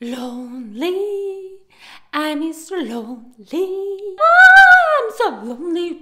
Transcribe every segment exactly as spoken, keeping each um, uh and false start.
Lonely, I'm Mister Lonely. Ah, I'm so lonely.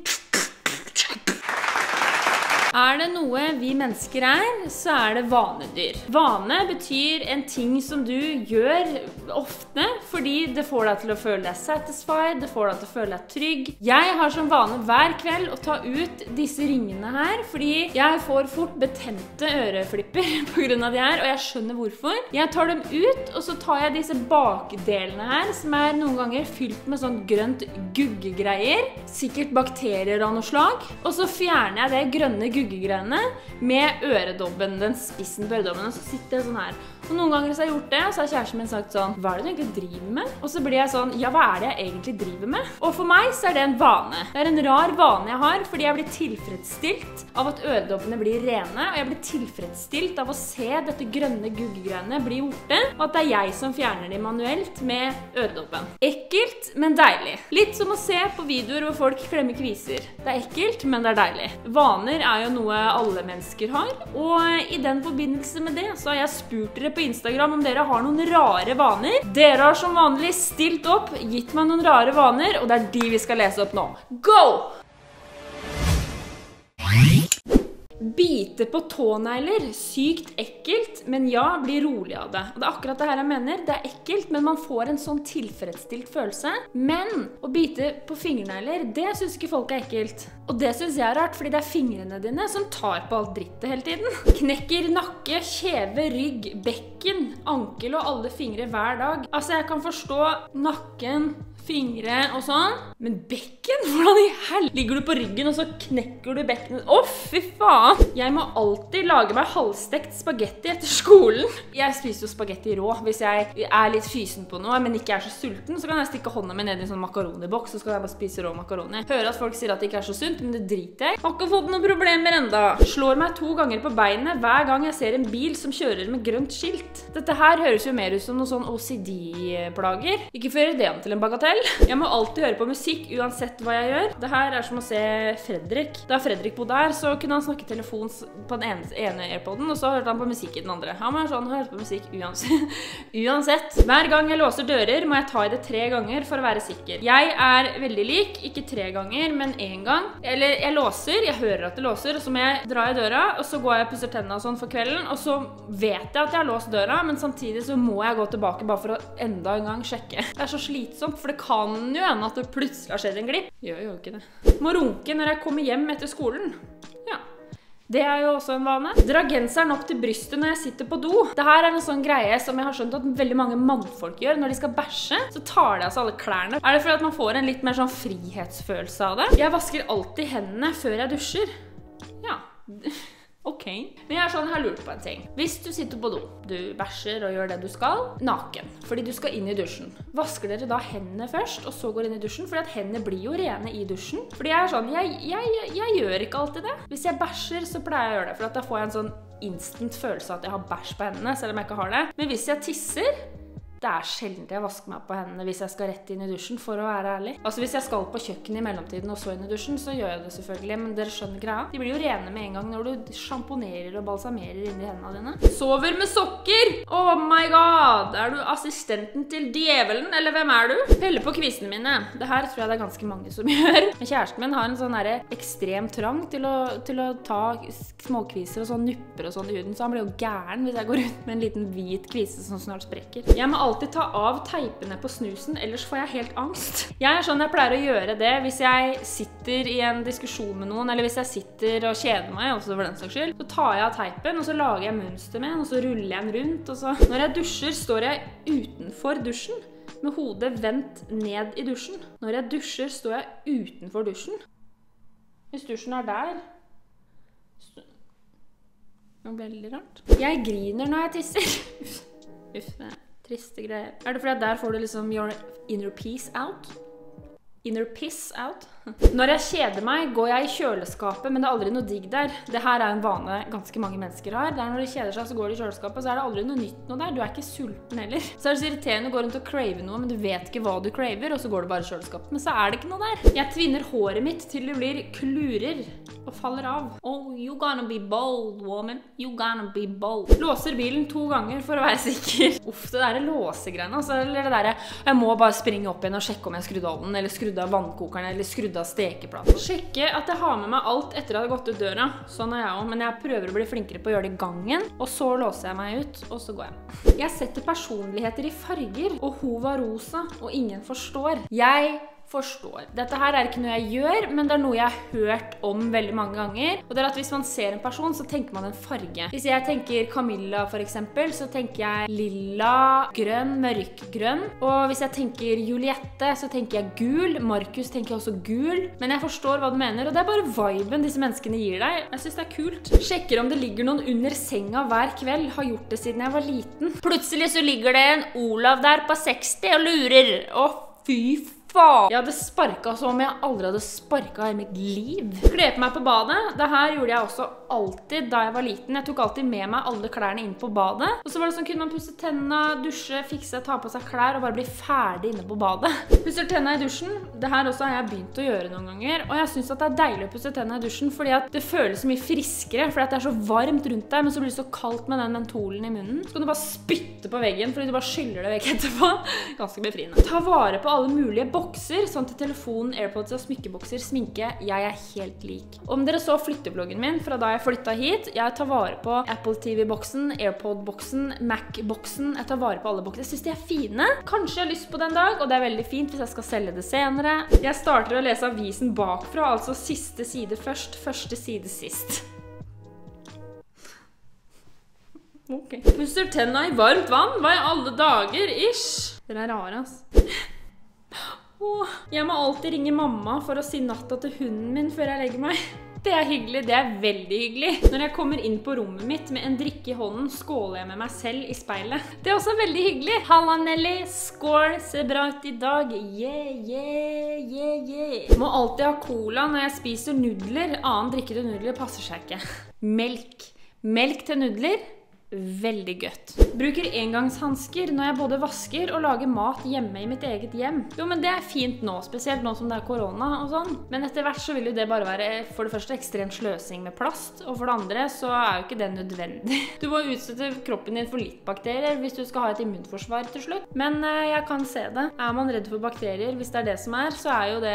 Er det noe vi mennesker er, så er det vanedyr. Vane betyr en ting som du gjør ofte, fordi det får deg til å føle deg satisfied, det får deg til å føle deg trygg. Jeg har som vane hver kveld å ta ut disse ringene her, fordi jeg får fort betente øreflipper på grunn av de her, og jeg skjønner hvorfor. Jeg tar dem ut, og så tar jeg disse bakdelene her, som er noen ganger fylt med sånn grønt guggegreier, sikkert bakterier av noe slag, og så fjerner jeg det grønne guggegreiene med øredobben, den spissen på øredobben, og så sitter jeg sånn her. Og noen ganger så har jeg gjort det, og så har kjæresten min sagt sånn, hva er det du egentlig driver med? Og så blir jeg sånn, ja, hva er det jeg egentlig driver med? Og for meg så er det en vane. Det er en rar vane jeg har, fordi jeg blir tilfredsstilt av at øredobbene blir rene, og jeg blir tilfredsstilt av å se dette grønne guggegreiene bli borte, og at det er jeg som fjerner dem manuelt med øredobben. Ekkelt, men deilig. Litt som å se på videoer hvor folk klemmer kviser. Det er ekkelt, men det er deilig. Vaner er jo noe alle mennesker har, og i den forbindelse med det så har jeg spurt dere på Instagram om dere har noen rare vaner. Dere har som vanlig stilt opp, gitt meg noen rare vaner, og det er de vi skal lese opp nå. Go! Bite på tånegler, sykt ekkelt, men ja, bli rolig av det. Og det er akkurat det her jeg mener, det er ekkelt, men man får en sånn tilfredsstilt følelse. Men å bite på fingernegler, det synes ikke folk er ekkelt. Og det synes jeg er rart, fordi det er fingrene dine som tar på alt drittet hele tiden. Knekker nakke, kjeve, rygg, bekken, ankel og alle fingre hver dag. Altså, jeg kan forstå nakken, fingre og sånn. Men bekken? Hvordan i helvete? Ligger du på ryggen og så knekker du bekken? Å, fy faen! Jeg må alltid lage meg halvstekt spagetti etter skolen. Jeg spiser jo spagetti rå. Hvis jeg er litt fysen på noe, men ikke er så sulten, så kan jeg stikke hånda mi ned i en sånn makaroniboks, så skal jeg bare spise rå makaroni. Hører at folk sier at det ikke er så sunt, men det driter jeg. Har ikke fått noen problemer enda. Slår meg to ganger på beinet hver gang jeg ser en bil som kjører med grønt skilt. Dette her høres jo mer ut som noen sånn O C D-plager. Ikke fører det an til en bagatell. Jeg må alltid høre på musikk, uansett hva jeg gjør. Dette er som å se Fredrik. Da Fredrik bodde her, så kunne han snakke telefon på den ene, ene airpoden, og så hørte han på musikk i den andre. Han var sånn, hørte på musikk uansett. uansett. Hver gang jeg låser dører, må jeg ta i det tre ganger for å være sikker. Jeg er veldig lik, ikke tre ganger, men en gang. Eller jeg låser, jeg hører at det låser, og så må jeg dra i døra, og så går jeg og pusser tennene og sånn for kvelden, og så vet jeg at jeg har låst døra, men samtidig så må jeg gå tilbake bare for å enda en gang sjekke. Det er så slitsomt, for det kan jo enda at det plutselig har skjedd en glipp. Gjør jo ikke det. Må runke når jeg kommer hjem etter skolen. Ja. Det er jo også en vane. Dra genseren opp til brystet når jeg sitter på do. Dette er en sånn greie som jeg har skjønt at veldig mange mannfolk gjør. Når de skal bæsje, så tar de altså alle klærne. Er det fordi at man får en litt mer sånn frihetsfølelse av det? Jeg vasker alltid hendene før jeg dusjer. Ja, ok. Men jeg er sånn, jeg har lurt på en ting. Hvis du sitter på do, du bæsjer og gjør det du skal, naken, fordi du skal inn i dusjen. Vasker dere da hendene først, og så går inn i dusjen? Fordi at hendene blir jo rene i dusjen. Fordi jeg er sånn, jeg, jeg, jeg, jeg gjør ikke alltid det. Hvis jeg bæsjer, så pleier jeg å gjøre det, for da får jeg en sånn instant følelse av at jeg har bæsj på hendene, selv om jeg ikke har det. Men hvis jeg tisser, det er sjelden jeg vasker meg på hendene hvis jeg skal rett inn i dusjen, for å være ærlig. Altså, hvis jeg skal på kjøkkenet i mellomtiden og så inn i dusjen, så gjør jeg det selvfølgelig, men dere skjønner greia. De blir jo rene med en gang når du sjamponerer og balsamerer inn i hendene dine. Sover med sokker! Oh my god! Er du assistenten til djevelen, eller hvem er du? Peller på kvisene mine. Det her tror jeg det er ganske mange som gjør. Men kjæresten min har en sånn her ekstrem trang til å, til å ta småkviser og sånn nupper og sånn i huden, så han blir jo gæren hvis jeg går rundt med en liten hvit kvise som snart sprekker. Jeg må alltid ta av teipene på snusen, ellers får jeg helt angst. Jeg er sånn, jeg pleier å gjøre det hvis jeg sitter i en diskusjon med noen, eller hvis jeg sitter og kjeder meg, også for den slags skyld, så tar jeg av teipen, og så lager jeg mønster med, og så ruller jeg den rundt, og så. Når jeg dusjer, står jeg utenfor dusjen, med hodet vendt ned i dusjen. Når jeg dusjer, står jeg utenfor dusjen. Hvis dusjen er der, noe veldig rart. Jeg griner når jeg tisser. Uff, uff, triste greier. Er det fordi at der får du liksom your inner peace out? Inner piss out. Når jeg kjeder meg, går jeg i kjøleskapet, men det er aldri noe digg der. Dette er en vane ganske mange mennesker har. Det er når de kjeder seg, så går de i kjøleskapet, og så er det aldri noe nytt noe der. Du er ikke sulten heller. Så er det så irriterende å gå rundt og crave noe, men du vet ikke hva du craver, og så går du bare i kjøleskapet, men så er det ikke noe der. Jeg tvinner håret mitt til det blir klurer og faller av. Oh, you gonna be bold, woman. You gonna be bold. Låser bilen to ganger for å være sikker. Uff, det der er låsegreiene, altså. Eller det der, jeg må bare springe opp igjen og sjekke om jeg skrudde av den, eller skrudde av vannkokeren eller skrudd av stekeplaten. Sjekke at jeg har med meg alt etter at jeg har gått ut døra. Sånn er jeg også, men jeg prøver å bli flinkere på å gjøre det i gangen, og så låser jeg meg ut, og så går jeg. Jeg setter personligheter i farger, og hun var rosa, og ingen forstår. Jeg forstår. Dette her er ikke noe jeg gjør, men det er noe jeg har hørt om veldig mange ganger, og det er at hvis man ser en person, så tenker man en farge. Hvis jeg tenker Camilla for eksempel, så tenker jeg lilla, grønn, mørkgrønn, og hvis jeg tenker Juliette, så tenker jeg gul, Markus tenker jeg også gul, men jeg forstår hva du mener, og det er bare viben disse menneskene gir deg. Jeg synes det er kult. Sjekker om det ligger noen under senga hver kveld, har gjort det siden jeg var liten. Plutselig så ligger det en Olav der på seksti og lurer. Å, fy faen. Jeg hadde sparket som jeg aldri hadde sparket i mitt liv. Kler på meg på badet. Dette gjorde jeg også alltid da jeg var liten. Jeg tok alltid med meg alle klærne inn på badet. Og så var det sånn, kunne man pusse tennene, dusje, fikse, ta på seg klær og bare bli ferdig inne på badet. Pusser tennene i dusjen. Dette også har jeg begynt å gjøre noen ganger. Og jeg synes at det er deilig å pusse tennene i dusjen, fordi at det føles så mye friskere, fordi at det er så varmt rundt deg, men så blir det så kaldt med den mentolen i munnen. Så kan du bare spytte på veggen, fordi du bare skyller det vekk etterpå. Ganske befriende. Ta vare på alle mulige bokser. Bokser, sånn til telefonen, airpods og smykkebokser, sminke. Jeg er helt lik. Om dere så flyttebloggen min fra da jeg flyttet hit, jeg tar vare på Apple T V-boksen, AirPod-boksen, Mac-boksen. Jeg tar vare på alle bokser. Jeg synes de er fine. Kanskje jeg har lyst på den dag, og det er veldig fint hvis jeg skal selge det senere. Jeg starter å lese avisen bakfra, altså siste side først, første side sist. Ok. Pusser tennene i varmt vann? Hva i alle dager? Ish! Dere er rare, ass. Jeg må alltid ringe mamma for å si natta til hunden min før jeg legger meg. Det er hyggelig, det er veldig hyggelig. Når jeg kommer inn på rommet mitt med en drikke i hånden, skåler jeg med meg selv i speilet. Det er også veldig hyggelig. Halla Nelly, skål, ser bra ut i dag. Yeah, yeah, yeah, yeah. Må alltid ha cola når jeg spiser nudler. Annen drikke til nudler passer seg ikke. Melk. Melk til nudler. Veldig godt. Bruker engangshandsker når jeg både vasker og lager mat hjemme i mitt eget hjem. Jo, men det er fint nå, spesielt nå som det er korona og sånn. Men etter hvert så vil jo det bare være for det første ekstremt sløsing med plast, og for det andre så er jo ikke det nødvendig. Du må utsette kroppen din for litt bakterier hvis du skal ha et immunforsvar til slutt. Men jeg kan se det. Er man redd for bakterier, hvis det er det som er, så er jo det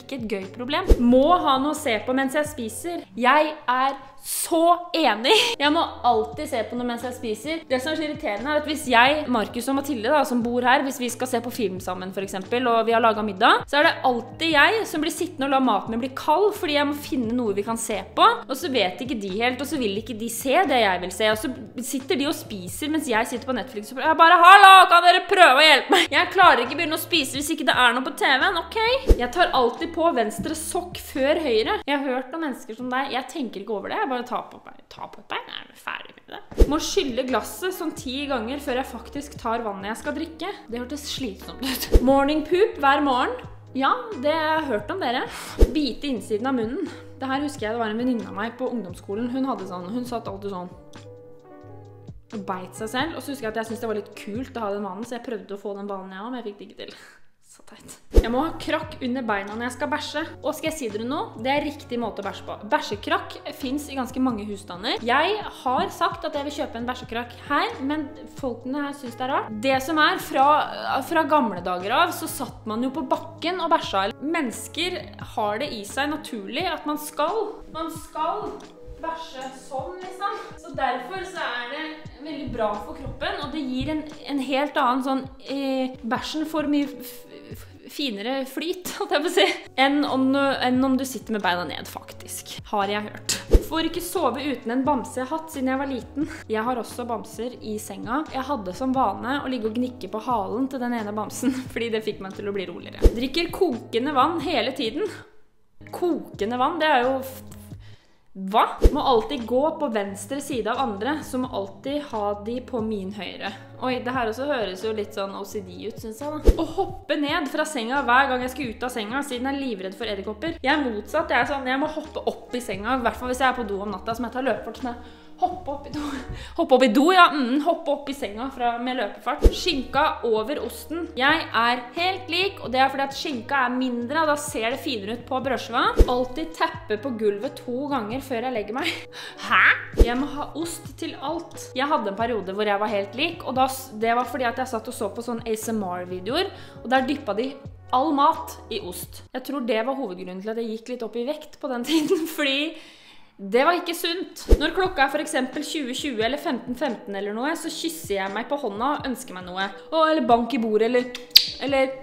ikke et gøy problem. Må ha noe å se på mens jeg spiser. Jeg er så enig! Jeg må alltid se på noe mens jeg spiser. Det som er så irriterende er at hvis jeg, Markus og Mathilde da, som bor her, hvis vi skal se på film sammen for eksempel, og vi har laget middag, så er det alltid jeg som blir sittende og la maten min bli kald, fordi jeg må finne noe vi kan se på, og så vet ikke de helt, og så vil ikke de se det jeg vil se, og så sitter de og spiser mens jeg sitter på Netflix og jeg bare, hallo, kan dere prøve å hjelpe meg? Jeg klarer ikke å begynne å spise hvis ikke det er noe på T V-en, ok? Jeg tar alltid på venstre sokk før høyre. Jeg har hørt noen mennesker som deg, jeg tenker ikke over det, jeg bare tar på et bein. Ta på et bein? Er du ferdig med det? Må skylle glasset sånn ti ganger før jeg faktisk tar vannet jeg skal drikke. Det hørtes slitsomt ut. Morning poop hver morgen. Ja, det har jeg hørt om dere. Bite innsiden av munnen. Det her husker jeg det var en venninne av meg på ungdomsskolen. Hun hadde sånn, hun satt alltid sånn og beit seg selv. Og så husker jeg at jeg syntes det var litt kult å ha den vanen, så jeg prøvde å få den vanen jeg har, men jeg fikk det ikke til. Så teit. Jeg må ha krakk under beina når jeg skal bæsje. Og skal jeg si dere noe? Det er riktig måte å bæsje på. Bæsjekrakk finnes i ganske mange husstander. Jeg har sagt at jeg vil kjøpe en bæsjekrakk her, men folkene her synes det er rart. Det som er, fra, fra gamle dager av, så satt man jo på bakken og bæsja. Mennesker har det i seg naturlig at man skal. Man skal bæsje sånn, liksom. Så derfor så er det veldig bra for kroppen, og det gir en, en helt annen sånn eh, bæsjen for mye finere flyt, holdt jeg på å si, enn om, enn om du sitter med beina ned, faktisk. Har jeg hørt. Får ikke sove uten en bamsehatt siden jeg var liten. Jeg har også bamser i senga. Jeg hadde som vane å ligge og gnikke på halen til den ene bamsen, fordi det fikk meg til å bli roligere. Drikker kokende vann hele tiden. Kokende vann, det er jo Hva? Må alltid gå på venstre side av andre, så må alltid ha de på min høyre. Oi, det her også høres jo litt sånn O C D ut, synes jeg da. Å hoppe ned fra senga hver gang jeg skal ut av senga, siden jeg er livredd for edderkopper. Jeg er motsatt, jeg er sånn, jeg må hoppe opp i senga, i hvert fall hvis jeg er på do om natta, som jeg tar løpefart, sånn jeg hoppe opp i do. Hoppe opp i do, ja, mm, hoppe opp i senga fra, med løpefart. Skinka over osten. Jeg er helt lik, og det er fordi at skinka er mindre, og da ser det finere ut på brødskiva. Alltid teppe på gulvet to ganger før jeg legger meg. Hæ? Jeg må ha ost til alt. Jeg hadde en periode hvor jeg var helt lik, og da, det var fordi at jeg satt og så på sånne A S M R-videoer, og der dyppet de all mat i ost. Jeg tror det var hovedgrunnen til at jeg gikk litt opp i vekt på den tiden, fordi det var ikke sunt. Når klokka er for eksempel tjue tjue eller femten femten eller noe, så kysser jeg meg på hånda og ønsker meg noe. Å, eller bank i bordet, eller, eller,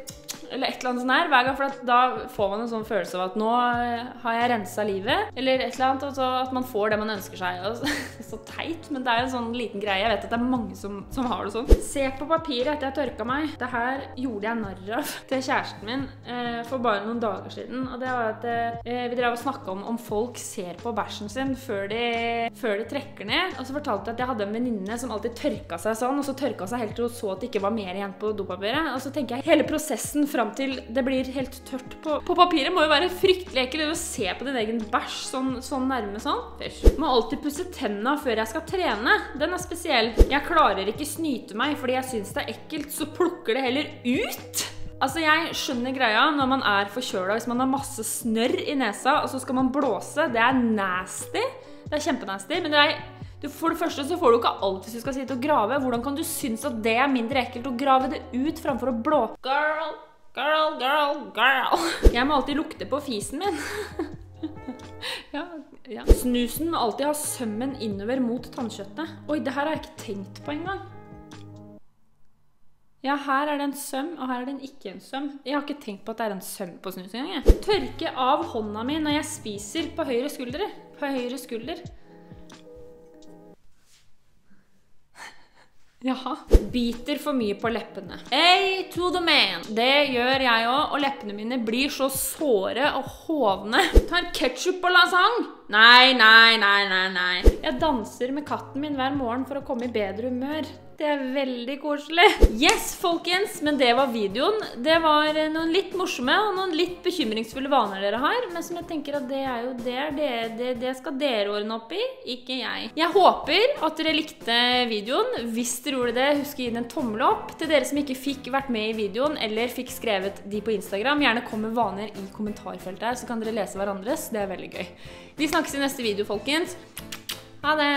eller et eller annet sånn her. Hver gang, for da får man en sånn følelse av at nå har jeg renset livet, eller et eller annet, og så at man får det man ønsker seg. Og så, så teit, men det er en sånn liten greie. Jeg vet at det er mange som, som har det sånn. Se på papiret etter jeg tørka meg. Det her gjorde jeg narr av til kjæresten min for bare noen dager siden, og det var at eh, vi drev å snakke om om folk ser på bæsjen sin før de, før de trekker ned, og så fortalte jeg at jeg hadde en venninne som alltid tørka seg sånn, og så tørka seg helt til hun så at det ikke var mer igjen på dopapiret, og så tenker jeg, hele prosessen frem til det blir helt tørt på, på papiret må jo være fryktelig ekkelt å se på din egen bæsj, sånn, sånn nærme sånn. Først. Må alltid pusse tennene før jeg skal trene, den er spesiell. Jeg klarer ikke snyte meg, fordi jeg synes det er ekkelt, så plukker det heller ut. Altså, jeg skjønner greia når man er forkjøla, hvis man har masse snørr i nesa, og så skal man blåse. Det er nasty. Det er kjempenasty, men det er, du, for det første så får du ikke alt hvis du skal sitte og grave. Hvordan kan du synes at det er mindre ekkelt å grave det ut framfor å blå? Girl, girl, girl, girl. Jeg må alltid lukte på fisen min. Ja, ja. Snusen må alltid ha sømmen innover mot tannkjøttet. Oi, det her har jeg ikke tenkt på engang. Ja, her er det en søm, og her er det ikke en søm. Jeg har ikke tenkt på at det er en søm på snus engang, jeg. Tørke av hånda mi når jeg spiser på høyre skuldre. På høyre skulder. Jaha. Biter for mye på leppene. Hey to the man! Det gjør jeg også, og leppene mine blir så såre og hovne. Tar ketchup på lasagne? Nei, nei, nei, nei, nei. Jeg danser med katten min hver morgen for å komme i bedre humør. Det er veldig koselig. Yes, folkens, men det var videoen. Det var noen litt morsomme og noen litt bekymringsfulle vaner dere har, men som jeg tenker at det er jo der, det, det, det skal dere ordne opp i, ikke jeg. Jeg håper at dere likte videoen. Hvis dere gjorde det, husk å gi den en tommel opp. Til dere som ikke fikk vært med i videoen, eller fikk skrevet de på Instagram, gjerne kom med vaner i kommentarfeltet her, så kan dere lese hverandres. Det er veldig gøy. Vi snakkes i neste video, folkens. Ha det!